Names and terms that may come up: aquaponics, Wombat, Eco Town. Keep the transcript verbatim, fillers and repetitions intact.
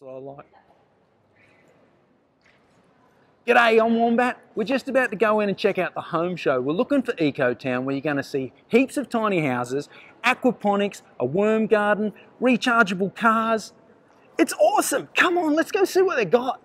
So like. G'day, I'm Wombat. We're just about to go in and check out the home show. We're looking for Eco Town, where you're going to see heaps of tiny houses, aquaponics, a worm garden, rechargeable cars. It's awesome. Come on, let's go see what they got.